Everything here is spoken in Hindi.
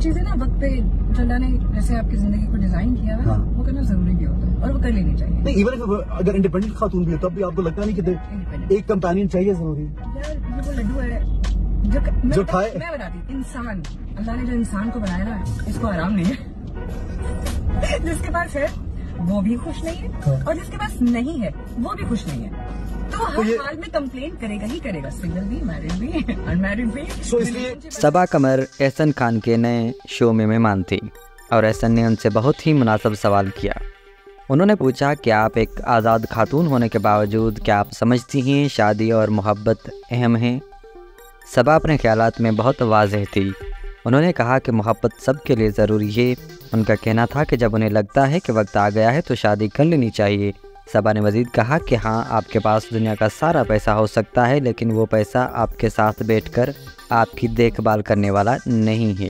कुछ चीजें ना वक्त पे अल्लाह ने जैसे आपकी जिंदगी को डिजाइन किया है वो करना जरूरी भी होता है और वो कर लेनी चाहिए। नहीं इवन अगर इंडिपेंडेंट खातून भी हो तब भी आपको लगता नहीं कि एक कंपेनियन चाहिए जरूरी? यार वो लड्डू है जो खाए मैं बताती, इंसान अल्लाह ने जो इंसान को बनाया ना इसको आराम नहीं है जिसके पास है वो भी खुश नहीं है और जिसके पास नहीं है वो भी खुश नहीं है, तो हर हाल में कंप्लेन करेगा ही करेगा, सिंगल भी, मैरिड भी, अनमैरिड भी। इसलिए सबा कमर एहसन खान के नए शो में मेहमान थी और एहसन ने उनसे बहुत ही मुनासिब सवाल किया। उन्होंने पूछा कि आप एक आज़ाद खातून होने के बावजूद क्या आप समझती हैं शादी और मोहब्बत अहम है? सबा अपने ख्यालात में बहुत वाजह थी। उन्होंने कहा कि मोहब्बत सबके लिए ज़रूरी है। उनका कहना था कि जब उन्हें लगता है कि वक्त आ गया है तो शादी कर लेनी चाहिए। सबा ने मज़ीद कहा कि हाँ, आपके पास दुनिया का सारा पैसा हो सकता है लेकिन वो पैसा आपके साथ बैठकर आपकी देखभाल करने वाला नहीं है।